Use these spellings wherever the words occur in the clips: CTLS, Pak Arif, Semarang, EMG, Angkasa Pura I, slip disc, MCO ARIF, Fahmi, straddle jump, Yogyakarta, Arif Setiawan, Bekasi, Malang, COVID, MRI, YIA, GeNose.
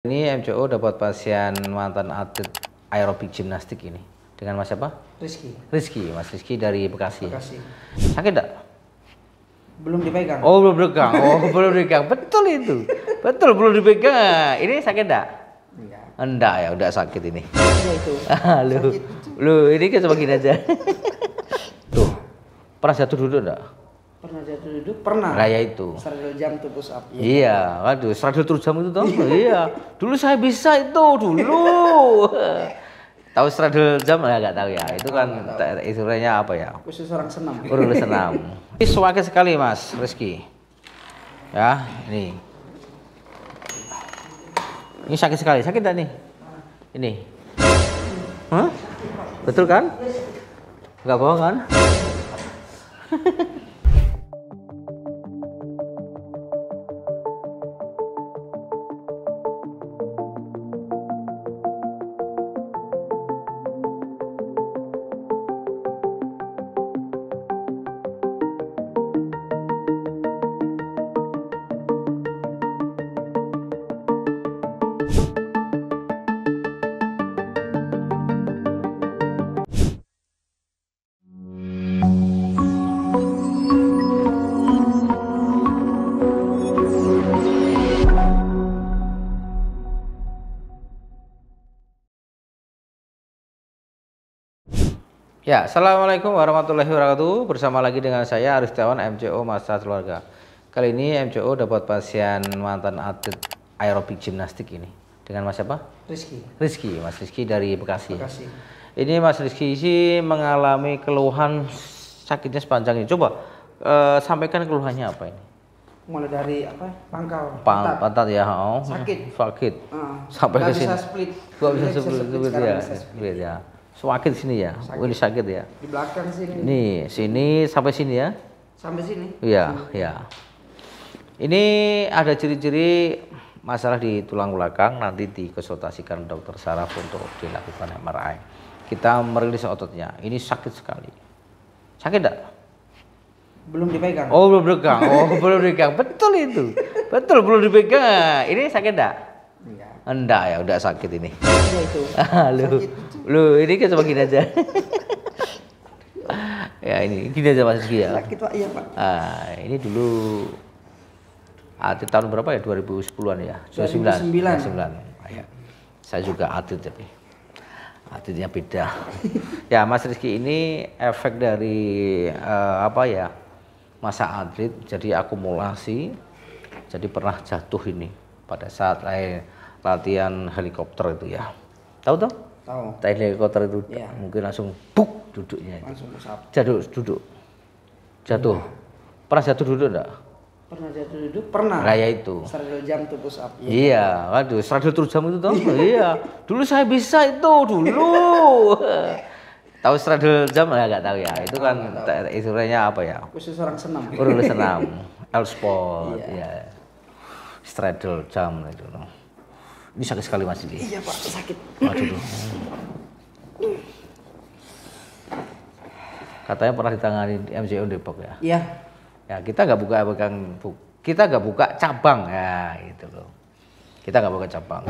Ini MCO dapat pasien mantan atlet aerobik gimnastik ini. Dengan Mas siapa? Rizky. Rizky, Mas Rizky dari Bekasi. Bekasi. Sakit enggak? Belum dipegang. Oh, belum dipegang. Oh, belum dipegang. Betul itu. Betul, belum dipegang. Ini sakit enggak? Enggak. Enggak ya, udah sakit ini. Iya itu. Lu ini kan cuma gini aja. Tuh. Pernah jatuh duduk enggak? Pernah jatuh duduk? Pernah. Raya itu. Stradil jam tuh push up. Ya. Iya, waduh, stradil terus jam itu tahu? Iya. Dulu saya bisa itu dulu. Tahu stradil jam lah nggak tahu ya? Itu kan istilahnya apa ya? Khusus orang senam. Orang senam. Ini sakit sekali Mas Rizky. Ya, ini. Ini sakit sekali. Sakit nggak nih? Ini. Hah? Betul kan? Nggak bohong kan? Ya, assalamualaikum warahmatullahi wabarakatuh. Bersama lagi dengan saya Arif Setiawan, MCO Masa Keluarga. Kali ini MCO dapat pasien mantan atlet aerobik gimnastik ini. Dengan Mas siapa? Rizky. Rizky, Mas Rizky dari Bekasi. Bekasi. Ini Mas Rizky sih mengalami keluhan sakitnya sepanjang ini. Coba sampaikan keluhannya apa ini? Mulai dari apa? Pangkal. Pantat ya. Oh. Sakit. Sakit. Sampai ke sini. Bisa split. Gak bisa split. Bisa split ya. Sakit sini ya, sakit. Ini sakit ya. Di belakang sini. Nih, sini sampai sini ya. Sampai sini. Iya, iya. Ini ada ciri-ciri masalah di tulang belakang. Nanti dikonsultasikan dokter saraf untuk dilakukan MRI. Kita merilis ototnya. Ini sakit sekali. Sakit enggak? Belum dipegang. Oh, belum dipegang. Oh, belum dipegang. Betul itu. Betul, belum dipegang. Ini sakit enggak? Enggak ya, udah sakit ini. Iya itu. Lu ini kan cuma gini aja. Ya ini gini aja Mas Rizky ya. Sakit Pak, iya Pak. Ah, ini dulu atlet tahun berapa ya? 2010-an ya. 2009. Ya. Saya juga atlet tapi atletnya beda. Ya, Mas Rizky ini efek dari apa ya? Masa atlet jadi akumulasi. Jadi pernah jatuh ini pada saat latihan helikopter itu ya. Tahu toh? Tahu. Latihan helikopter itu ya. Mungkin langsung buk duduknya. Langsung usap. Jatuh duduk. Jatuh. Ya. Pernah jatuh duduk enggak? Pernah jatuh duduk? Pernah. Raya itu. Stradil jam tuh push up. Ya. Iya, waduh, stradil terus jam itu tahu? Iya. Dulu saya bisa itu dulu. Tahu stradil jam enggak tahu ya? Itu kan istilahnya apa ya? Khusus orang senam. Orang senam. L-sport ya. Stradil jam itu. Ini sakit sekali Mas ini. Iya Pak, sakit. Waduh. Katanya pernah ditangani di MCO Depok ya? Iya. Ya kita nggak buka cabang ya gitu loh. Kita nggak buka cabang.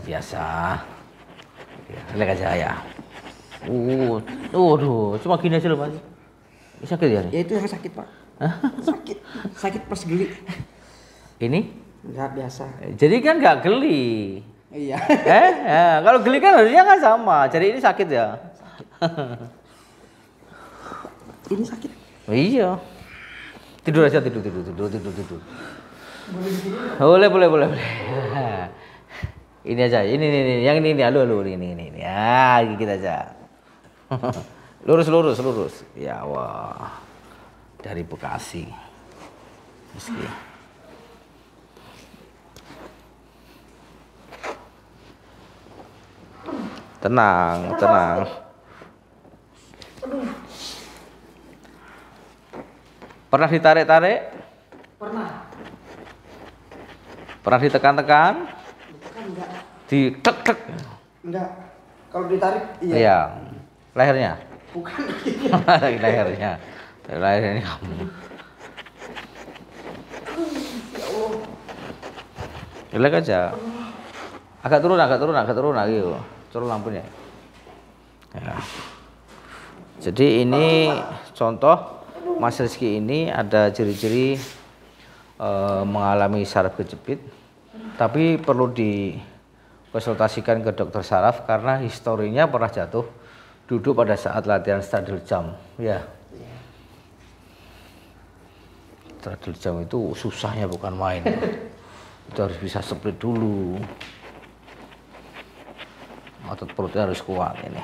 Biasa, relax aja ya. Cuma gini aja loh Mas. Sakit ya? Ya itu yang sakit Pak. Sakit pas geli. Ini? Enggak biasa. Jadi kan nggak geli. Iya. Kalau geli kan harusnya kan sama. Jadi ini sakit ya. Ini sakit. Iya. Tidur aja tidur. Boleh. Ini aja, ini, yang ini, ini, ya, gigit aja. lurus, ya, wah, dari Bekasi, meski. Tenang. Pernah ditarik-tarik? Pernah. Pernah ditekan-tekan? Enggak. Ditek-tek? Enggak. Kalau ditarik, iya. Iya. Lehernya? Bukan. Lehernya. Lehernya kamu. Ya Allah. Relax aja. Agak turun, agak turun, agak turun lagi. Turun lampunya. Ya. Jadi ini contoh Mas Rizky ini ada ciri-ciri mengalami saraf kejepit, tapi perlu dikonsultasikan ke dokter saraf karena historinya pernah jatuh duduk pada saat latihan straddle jump. Ya, straddle jump itu susahnya bukan main, itu harus bisa split dulu, otot perutnya harus kuat ini.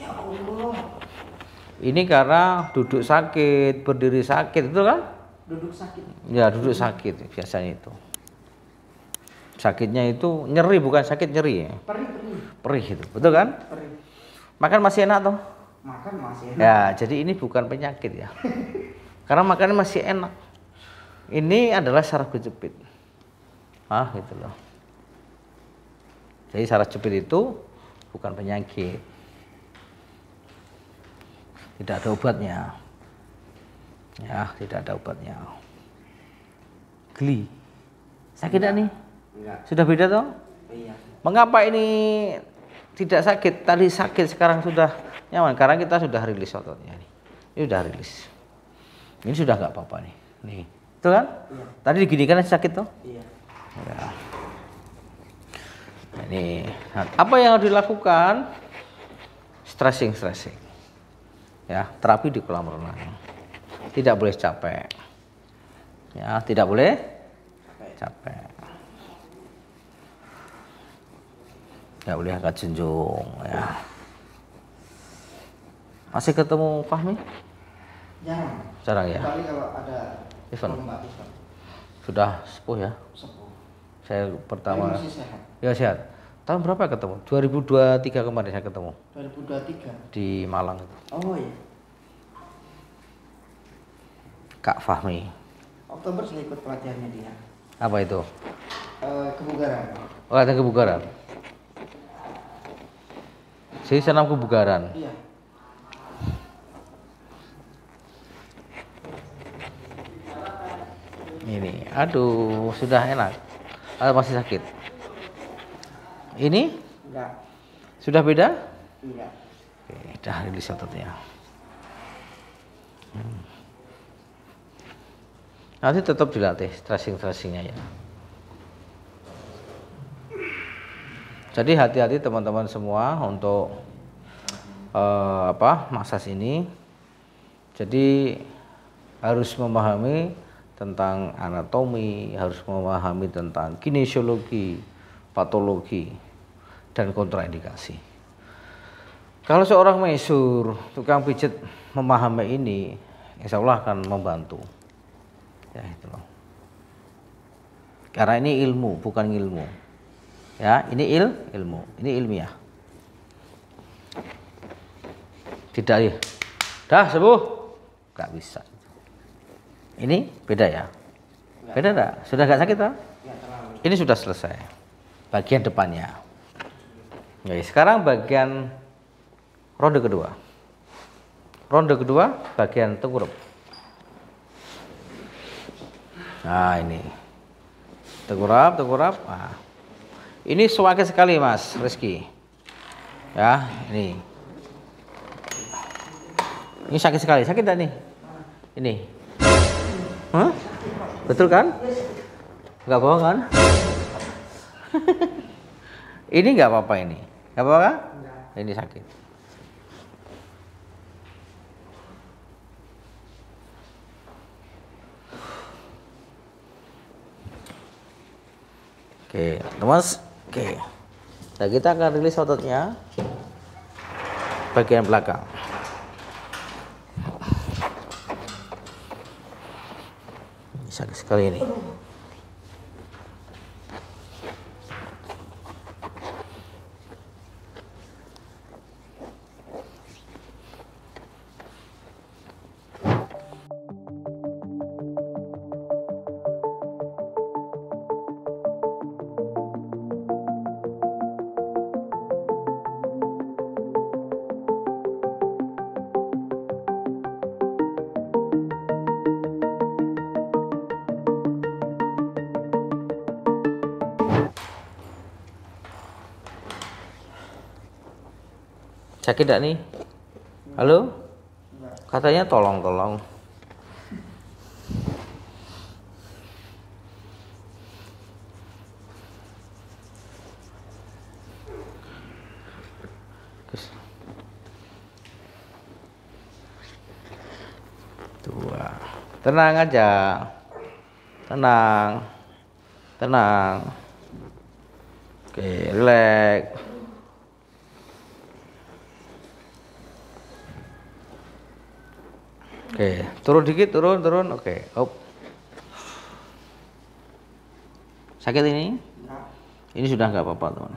Ya Allah. Ini karena duduk sakit, berdiri sakit, itu kan? Duduk sakit. Ya, duduk sakit biasanya itu. Sakitnya itu nyeri, bukan sakit nyeri. Ya? Perih, perih. Perih itu, betul kan? Perih. Makan masih enak toh? Makan masih enak. Ya, jadi ini bukan penyakit ya. Karena makannya masih enak. Ini adalah saraf kejepit. Ah, gitu loh. Jadi saraf kejepit itu bukan penyakit. Tidak ada obatnya, ya tidak ada obatnya. Geli, sakit enggak nih? Enggak. Sudah beda toh? Iya. Mengapa ini tidak sakit? Tadi sakit, sekarang sudah nyaman. Karena kita sudah rilis ototnya nih. Ini sudah rilis. Ini sudah nggak apa-apa nih. Nih, itu kan? Iya. Tadi diginikan sakit toh? Iya. Ya. Ini apa yang harus dilakukan? Stressing, stressing. Ya, terapi di kolam renang. Tidak boleh capek. Ya, tidak boleh capek. Tidak boleh agak junjung ya. Masih ketemu Fahmi? Jarang. Jarang ya. Kecuali kalau ada event. Sudah sepuh ya? Sepuh. Saya pertama. Saya masih sehat. Ya, sehat. Tahun berapa ketemu? 2023 kemarin saya ketemu. 2023? Di Malang itu. Oh iya. Kak Fahmi. Oktober saya ikut pelatihannya dia. Apa itu? Kebugaran. Oh, ada kebugaran. Saya senam kebugaran. Iya. Ini, aduh, sudah enak. Atau masih sakit? Ini? Enggak. Sudah beda? Enggak. Sudah rilis ototnya. Nanti tetap dilatih stressing-stressingnya ya. Jadi hati-hati teman-teman semua untuk massage ini. Jadi harus memahami tentang anatomi, harus memahami tentang kinesiologi, patologi, dan kontraindikasi. Kalau seorang masseur, tukang pijat memahami ini, insya Allah akan membantu. Ya, itu loh. Karena ini ilmu, bukan ilmu. Ya, ini ilmu, ini ilmiah. Tidak ya, dah sembuh, nggak bisa. Ini beda ya, beda enggak? Sudah nggak sakit kan? Ini sudah selesai bagian depannya. Oke, sekarang bagian ronde kedua. Ronde kedua bagian tengkurap. Nah, ini tengkurap, tengkurap. Nah, ini sakit sekali Mas Rizky. Ya, ini. Ini sakit sekali. Sakit enggak nih? Ini. Hah? Betul kan? Enggak bohong kan? Ini enggak apa-apa ini. Enggak apa-apa? Ini sakit. Oke, teman. Oke. Nah, kita akan rilis ototnya bagian belakang. Sakit sekali ini. Sakit gak nih? Halo? Katanya tolong. Dua. Tenang aja. Tenang. Oke, relax. Oke, turun dikit, turun. Oke, up. Sakit ini? Ini sudah nggak apa-apa, teman.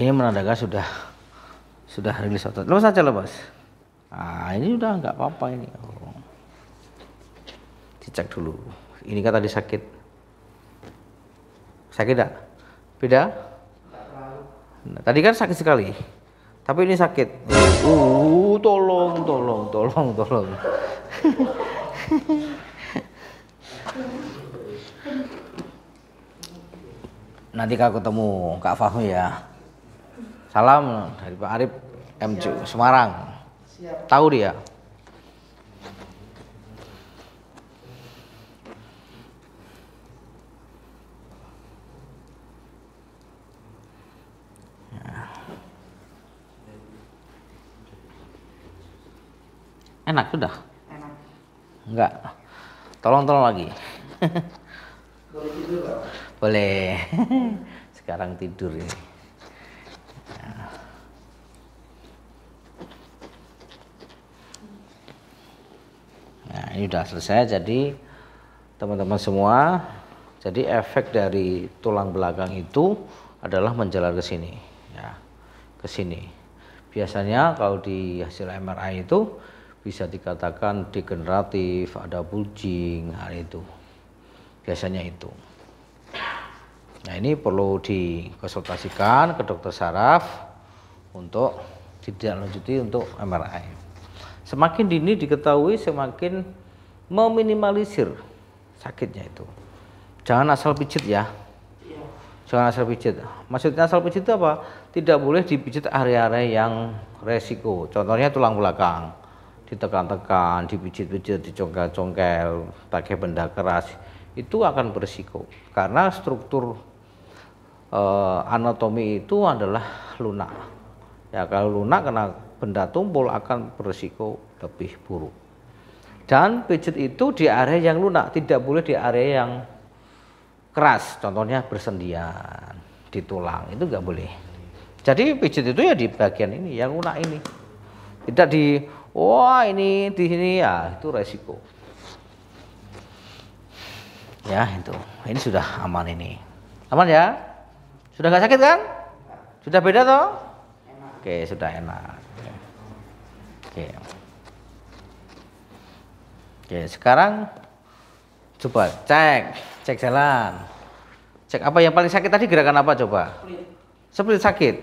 Ini menandakan sudah rilis otot. Lepas aja, lepas. Ah, ini sudah nggak apa-apa ini. Oh. Dicek dulu. Ini kan tadi sakit. Sakit enggak? Beda? Nah, tadi kan sakit sekali. Tapi ini sakit. Tolong. Nanti kalau ketemu Kak Fahmi ya. Salam dari Pak Arif MCO Semarang. Tahu dia. Enak sudah? Enak. Enggak. Tolong lagi. Boleh tidur gak? Boleh. Sekarang tidur ini. Nah. Nah, ini sudah selesai. Jadi teman-teman semua, jadi efek dari tulang belakang itu adalah menjalar ke sini, ya. Ke sini. Biasanya kalau di hasil MRI itu bisa dikatakan degeneratif, ada bulging, hal itu biasanya itu. Nah, ini perlu dikonsultasikan ke dokter saraf untuk ditindaklanjuti untuk MRI. Semakin dini diketahui, semakin meminimalisir sakitnya itu. Jangan asal pijit ya. Jangan asal pijit. Maksudnya asal pijit itu apa? Tidak boleh dipijit area-area yang resiko. Contohnya tulang belakang. Ditekan-tekan, dipijit-pijit, dicongkel-congkel, pakai benda keras, itu akan berisiko karena struktur anatomi itu adalah lunak. Ya, kalau lunak kena benda tumpul akan berisiko lebih buruk. Dan pijit itu di area yang lunak, tidak boleh di area yang keras. Contohnya bersendian di tulang itu nggak boleh. Jadi pijit itu ya di bagian ini yang lunak ini, tidak di wah ini di sini ya, itu resiko. Ya itu, ini sudah aman ini. Aman ya? Sudah nggak sakit kan? Sudah beda toh? Enak. Oke, sudah enak. Oke, sekarang coba cek jalan. Cek apa yang paling sakit tadi, gerakan apa coba? Split sakit.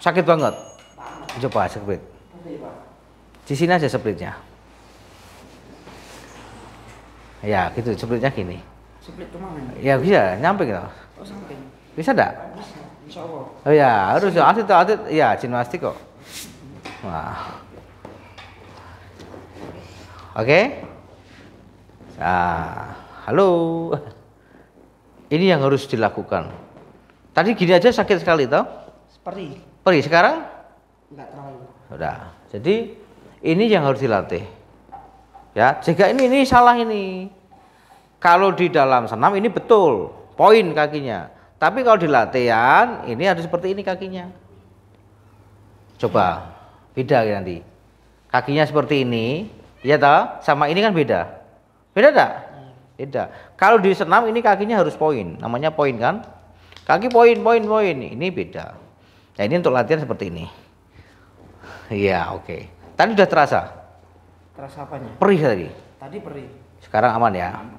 Sakit banget. Coba split. Di sini aja splitnya. Ya, gitu splitnya gini. Split kemana? Ya bisa, nyamping gitu. Oh, samping. Bisa enggak? Bisa. Insyaallah. Oh ya, harus atlet ya, gimnastik kok. Wah. Oke. Nah, halo. Ini yang harus dilakukan. Tadi gini aja sakit sekali toh? Perih. Perih sekarang? Enggak terlalu. Sudah. Jadi ini yang harus dilatih. Ya, jika ini salah ini. Kalau di dalam senam ini betul, poin kakinya. Tapi kalau di latihan ini harus seperti ini kakinya. Coba beda nanti. Kakinya seperti ini, ya toh? Sama ini kan beda. Beda enggak? Beda. Kalau di senam ini kakinya harus poin, namanya poin kan? Kaki poin. Ini beda. Nah, ini untuk latihan seperti ini. Iya, oke. Tadi udah terasa? Terasa apanya? Perih tadi? Tadi perih. Sekarang aman ya? Aman.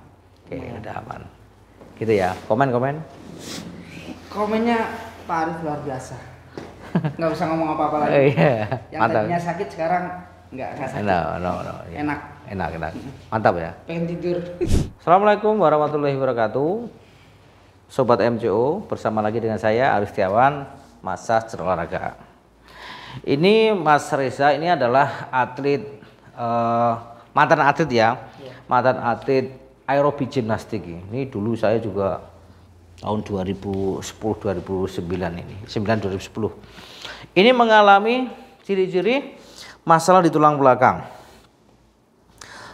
Oke, udah aman. Gitu ya, komen? Komennya Pak Arif luar biasa. Nggak usah ngomong apa-apa lagi. Yang mantap. Tadinya sakit sekarang nggak sakit. No. Enak. Mantap ya? Pengen tidur. Assalamualaikum warahmatullahi wabarakatuh. Sobat MCO, bersama lagi dengan saya Arif Setiawan. massage olahraga. Ini Mas Reza ini adalah atlet mantan atlet ya, mantan atlet aerobik gimnastik. Ini dulu saya juga tahun 2010 2009 ini, 2010. Ini mengalami ciri-ciri masalah di tulang belakang.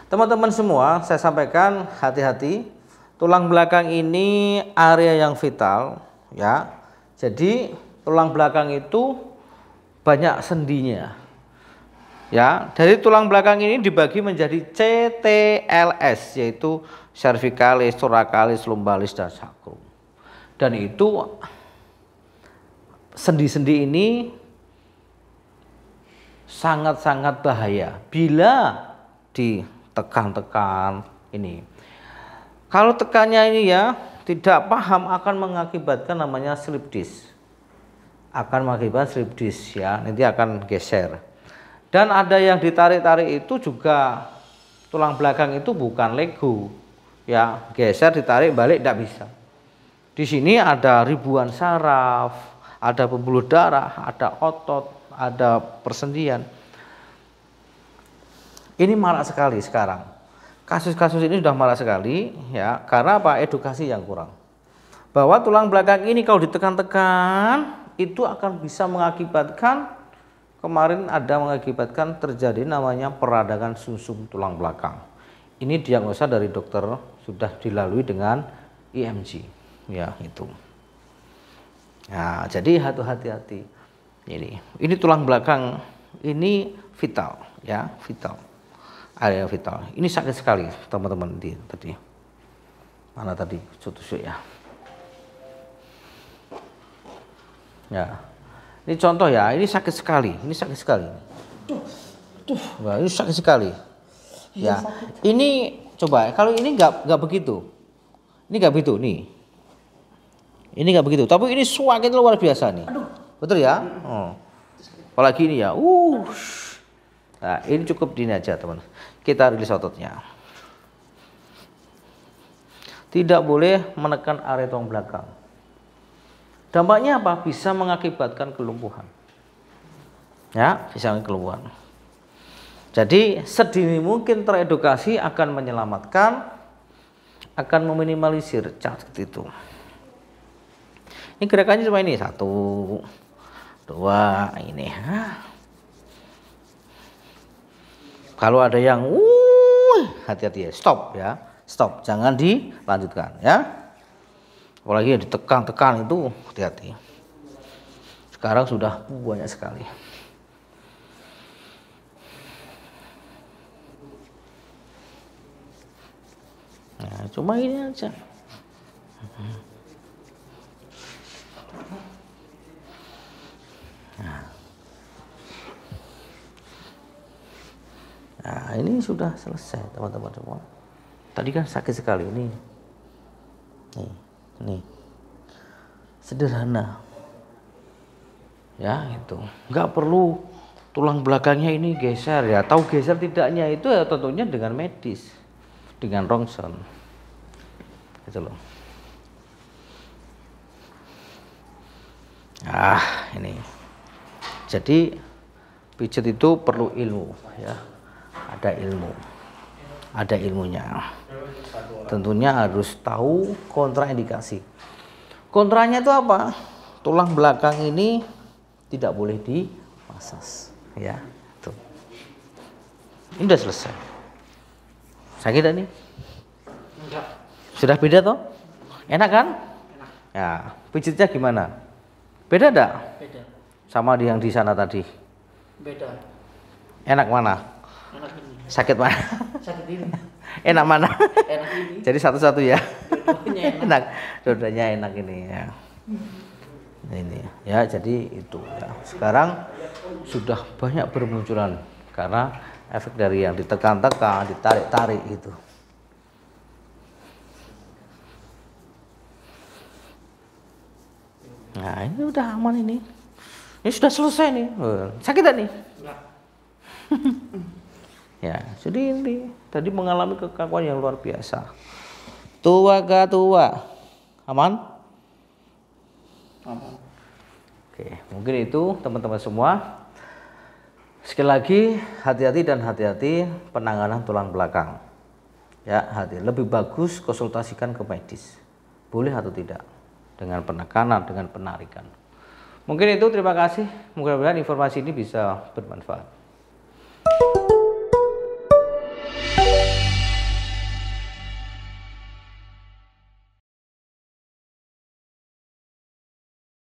Teman-teman semua, saya sampaikan hati-hati. Tulang belakang ini area yang vital ya. Jadi tulang belakang itu banyak sendinya ya. Dari tulang belakang ini dibagi menjadi CTLS, yaitu cervikalis, torakalis, lumbalis, dan sacrum. Dan itu sendi-sendi ini sangat-sangat bahaya bila ditekan-tekan ini. Kalau tekannya ini ya tidak paham, akan mengakibatkan namanya slip disc. Akan mengakibatkan slip disc ya, nanti akan geser. Dan ada yang ditarik-tarik itu juga tulang belakang itu bukan lego ya, geser ditarik balik tidak bisa. Di sini ada ribuan saraf, ada pembuluh darah, ada otot, ada persendian. Ini marak sekali sekarang, kasus-kasus ini sudah marak sekali ya, karena apa? Edukasi yang kurang, bahwa tulang belakang ini kalau ditekan-tekan itu akan bisa mengakibatkan, kemarin ada mengakibatkan terjadi namanya peradangan sumsum tulang belakang. Ini diagnosa dari dokter sudah dilalui dengan EMG ya itu. Nah, jadi hati-hati. Ini tulang belakang ini vital ya, vital. Area vital. Ini sakit sekali teman-teman di tadi. Mana tadi? Tusuk ya. Ya, ini contoh ya, ini sakit sekali, ini sakit sekali. Nah, ini sakit sekali. Ya, ini coba kalau ini nggak begitu, ini nggak begitu nih, ini nggak begitu. Tapi ini sakit luar biasa nih, betul ya? Oh. Apalagi ini ya, Nah, ini cukup dini aja teman. Kita rilis ototnya. Tidak boleh menekan area tulang belakang. Dampaknya apa? Bisa mengakibatkan kelumpuhan. Ya, bisa kelumpuhan. Jadi sedini mungkin teredukasi akan menyelamatkan, akan meminimalisir cacat itu. Ini gerakannya cuma ini, 1, 2, ini. Kalau ada yang hati-hati ya, stop ya, stop, jangan dilanjutkan ya. Apalagi yang ditekan-tekan itu hati-hati. Sekarang sudah banyak sekali. Nah, cuma ini aja. Nah, ini sudah selesai teman-teman semua. Tadi kan sakit sekali ini. Nih. Nih sederhana ya, itu nggak perlu tulang belakangnya ini geser ya. Tahu geser tidaknya itu ya, tentunya dengan medis, dengan rongsen gitu loh. Ini jadi pijat itu perlu ilmu ya, ada ilmu, ada ilmunya. Tentunya harus tahu kontraindikasi. Kontranya itu apa? Tulang belakang ini tidak boleh dimasas ya. Tuh. Ini sudah selesai. Sakit enggak nih? Enggak. Sudah beda toh? Enak kan? Enak. Ya, pijitnya gimana? Beda enggak? Beda. Sama yang di sana tadi. Beda. Enak mana? Enak ini. Sakit mana? Sakit ini. Enak mana? Enak ini. Jadi satu-satu ya. Dua-duanya enak. Enak. Dua-duanya enak ini ya. Ini ya, jadi itu ya. Sekarang sudah banyak bermunculan karena efek dari yang ditekan-tekan, ditarik-tarik itu. Nah, ini udah aman ini. Ini sudah selesai nih. Sakit tak nih? Enggak. Ya, jadi ini tadi mengalami kekakuan yang luar biasa. Tua gak tua? Aman? Aman. Oke, mungkin itu teman-teman semua. Sekali lagi hati-hati dan hati-hati penanganan tulang belakang. Ya, lebih bagus konsultasikan ke medis. Boleh atau tidak? Dengan penekanan, dengan penarikan. Mungkin itu, terima kasih. Mudah-mudahan informasi ini bisa bermanfaat.